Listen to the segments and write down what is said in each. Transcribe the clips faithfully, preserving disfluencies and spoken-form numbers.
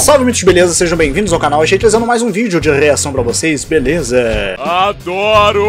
Salve, mitos, beleza? Sejam bem-vindos ao canal. Achei trazendo mais um vídeo de reação pra vocês, beleza? Adoro!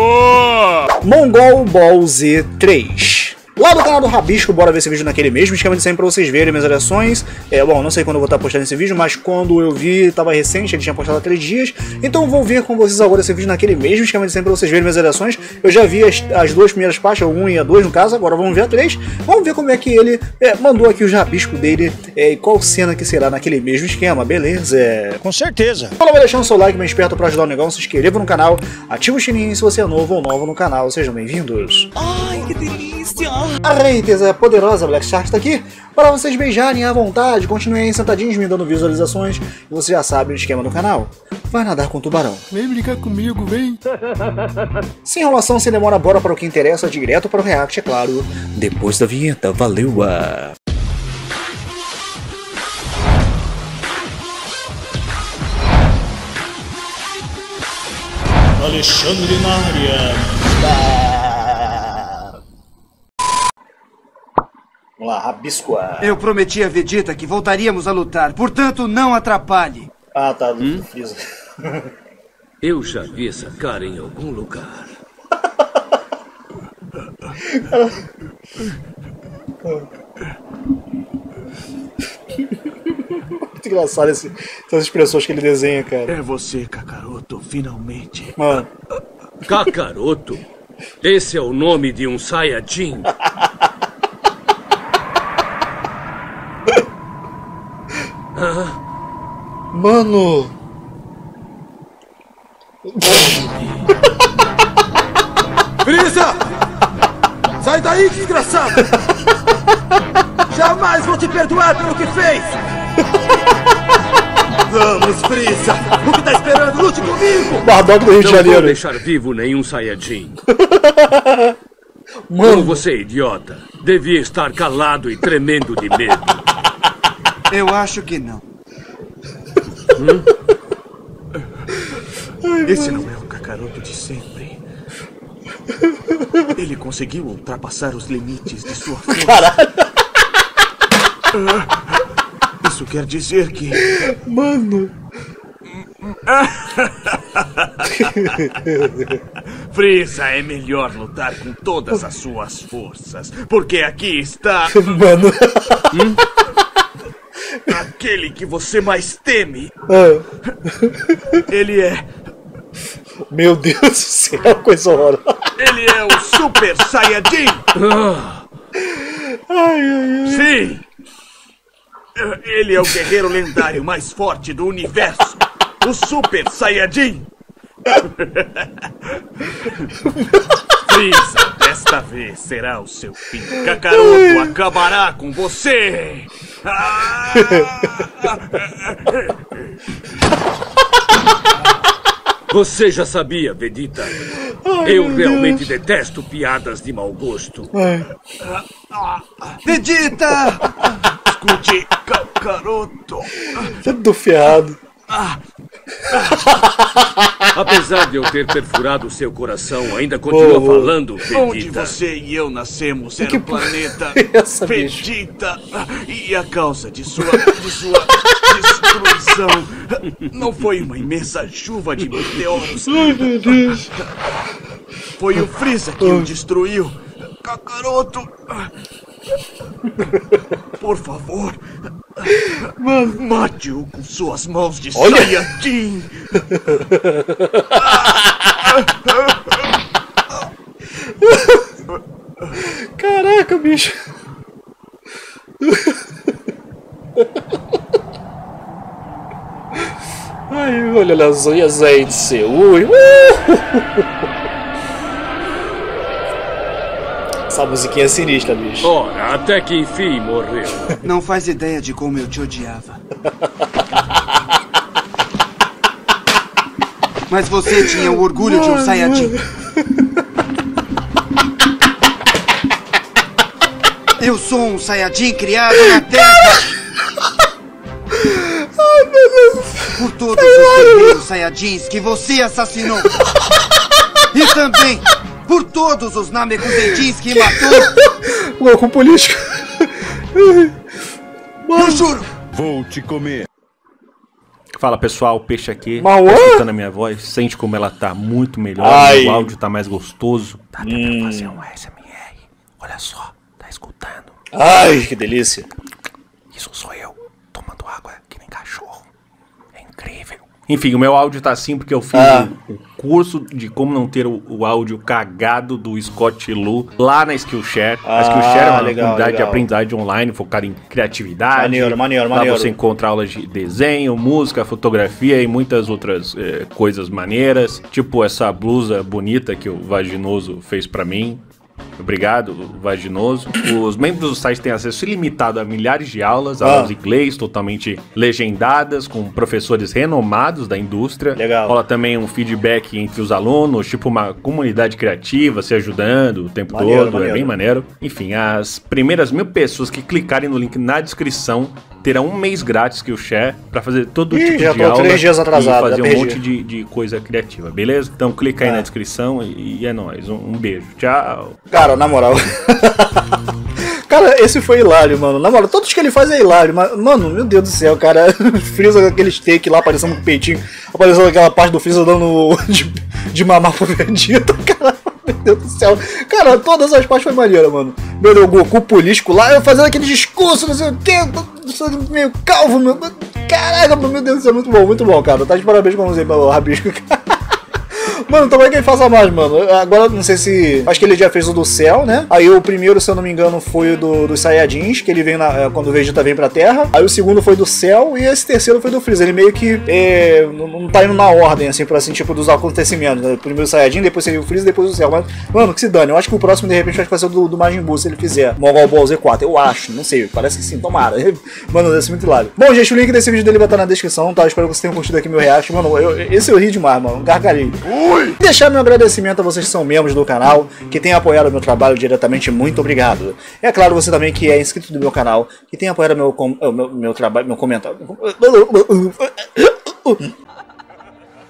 MongoBall Z três. Lá do canal do Rabisco, bora ver esse vídeo naquele mesmo esquema de sempre pra vocês verem minhas reações. É, bom, não sei quando eu vou estar postando esse vídeo, mas quando eu vi, tava recente, ele tinha postado há três dias. Então vou ver com vocês agora esse vídeo naquele mesmo esquema de sempre pra vocês verem minhas reações. Eu já vi as, as duas primeiras partes, a um e a dois no caso, agora vamos ver a três. Vamos ver como é que ele é, mandou aqui o rabisco dele é, e qual cena que será naquele mesmo esquema, beleza? É... Com certeza. Fala, vai deixando o seu like, bem esperto, pra ajudar o negão, se inscreva no canal, ativa o sininho se você é novo ou nova no canal. Sejam bem-vindos. Ai, que delícia! A reiteza poderosa Black Shark está aqui para vocês beijarem à vontade. Continuem aí sentadinhos me dando visualizações. E você já sabe o esquema do canal. Vai nadar com o tubarão. Vem brincar comigo, vem. Sem enrolação, sem demora, bora para o que interessa. Direto para o react, é claro. Depois da vinheta, valeu a... Alexandre na área. Vamos lá, Rabisco. Eu prometi a Vegeta que voltaríamos a lutar, portanto não atrapalhe. Ah, tá, hum? Freeza. Eu já vi essa cara em algum lugar. Muito engraçado esse, essas expressões que ele desenha, cara. É você, Kakaroto, finalmente. Mano. Kakaroto? Esse é o nome de um Saiyajin? Mano. Freeza! Sai daí, desgraçado! Jamais vou te perdoar pelo que fez! Vamos, Freeza! O que tá esperando? Lute comigo! Bardock do Rio de Janeiro. Não vou deixar vivo nenhum Saiyajin. Mano, como você é idiota, devia estar calado e tremendo de medo. Eu acho que não. Hum? Esse não é o Kakaroto de sempre. Ele conseguiu ultrapassar os limites de sua força. Caralho. Isso quer dizer que... Mano. Freeza é melhor lutar com todas as suas forças, porque aqui está... Mano. Hum? Aquele que você mais teme. Ah. Ele é... Meu Deus do céu, coisa horrorosa. Ele é o Super Saiyajin. Ah. Ai, ai, ai. Sim. Ele é o guerreiro lendário mais forte do universo. O Super Saiyajin. Freeza, desta vez será o seu fim. Kakaroto acabará com você. Você já sabia, Vegeta. Eu realmente detesto piadas de mau gosto. Vegeta! Escute, Kakaroto. Tudo ferrado. Apesar de eu ter perfurado o seu coração, ainda continua oh, falando, Vegeta. Onde você e eu nascemos era o planeta Vegeta. E a causa de sua, de sua destruição não foi uma imensa chuva de meteoros. Foi o Freeza que o destruiu. Kakaroto, por favor, mate-o com suas mãos de Saiyajin. Caraca, bicho. Ai, olha as unhas aí de Seul. Essa musiquinha é sinistra, bicho. Ora, até que enfim morreu. Não faz ideia de como eu te odiava. Mas você tinha o orgulho mano. de um Saiyajin. Eu sou um Saiyajin criado na Terra. Ai, meu Deus. Por todos os primeiros Saiyajins que você assassinou. E também... Por todos os Namekuzentins que matou! Louco político! Eu juro! Vou te comer! Fala pessoal, peixe aqui. Tá escutando a minha voz? Sente como ela tá muito melhor. Ai. O áudio tá mais gostoso. Tá tentando hum. fazer um A S M R. Olha só, tá escutando. Ai, que delícia. Isso sou eu, tomando água que nem cachorro. É incrível. Enfim, o meu áudio tá assim porque eu fiz ah. o curso de como não ter o, o áudio cagado do Scott Lu lá na Skillshare. Ah, a Skillshare é uma legal, comunidade legal. de aprendizagem online focada em criatividade. Maneiro, maneiro, maneiro. Lá você encontra aulas de desenho, música, fotografia e muitas outras é, coisas maneiras. Tipo essa blusa bonita que o Vaginoso fez pra mim. Obrigado, Vaginoso. Os membros do site têm acesso ilimitado a milhares de aulas, aulas de ah. inglês totalmente legendadas, com professores renomados da indústria. Legal. Rola também um feedback entre os alunos, tipo uma comunidade criativa se ajudando o tempo maneiro, todo, maneiro. é bem maneiro. Enfim, as primeiras mil pessoas que clicarem no link na descrição terá um mês grátis que o share pra fazer todo Ih, tipo já de aula três dias atrasado, e fazer um monte de, de coisa criativa, beleza? Então clica aí é. na descrição e, e é nóis. Um, um beijo, tchau. Cara, na moral... Cara, esse foi hilário, mano. Na moral, todos que ele faz é hilário, mas, mano, meu Deus do céu, cara. Freeza com aquele steak lá, aparecendo com o peitinho, aparecendo aquela parte do Freeza dando de, de mamar pro Vegeta, cara. Meu Deus do céu. Cara, todas as partes foi maneira, mano. Meu Deus, o Goku político lá, eu fazendo aquele discurso, não sei o quê, meio calvo, meu... Caraca, meu Deus do céu, muito bom, muito bom, cara. Tá de parabéns pra você, pelo Rabisco, cara. Mano, também quem faça mais, mano. Agora, não sei se... Acho que ele já fez o do céu, né? Aí o primeiro, se eu não me engano, foi o do, dos Saiyajins, que ele vem na... Quando o Vegeta vem pra Terra. Aí o segundo foi do céu e esse terceiro foi do Freeza. Ele meio que... É, não tá indo na ordem, assim, pra assim, tipo, dos acontecimentos, né? Primeiro o Saiyajin, depois seria o Freeza, depois o céu. Mas, mano, que se dane. Eu acho que o próximo, de repente, vai ser o do, do Majin Buu, se ele fizer. MongoBall Z quatro, eu acho. Não sei. Parece que sim. Tomara. Mano, deve ser muito hilário. Bom, gente, o link desse vídeo dele vai estar na descrição, tá? Eu espero que vocês tenham curtido aqui meu react. Mano, eu, esse eu ri demais, mano. Gargalhei. Deixar meu agradecimento a vocês que são membros do canal, que têm apoiado o meu trabalho diretamente, muito obrigado. É claro, você também que é inscrito do meu canal, que tem apoiado meu, com... meu, meu trabalho, meu comentário,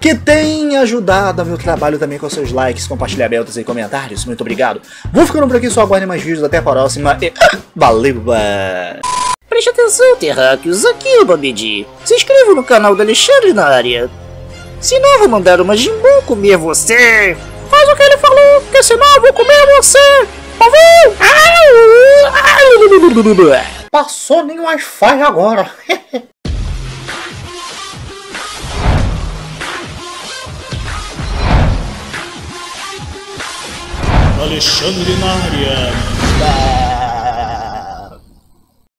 que tem ajudado o meu trabalho também com seus likes, compartilhamentos e comentários, muito obrigado. Vou ficando por aqui, só aguardem mais vídeos, até a próxima e valeu! Preste atenção, terráqueos, aqui é o Babidi. Se inscreva no canal do Alexandre na área. Senão eu vou mandar o Majin Buu comer você. Faz o que ele falou, porque senão eu vou comer você. Ouviu? Passou nem o Wi-Fi agora. Alexandre na área.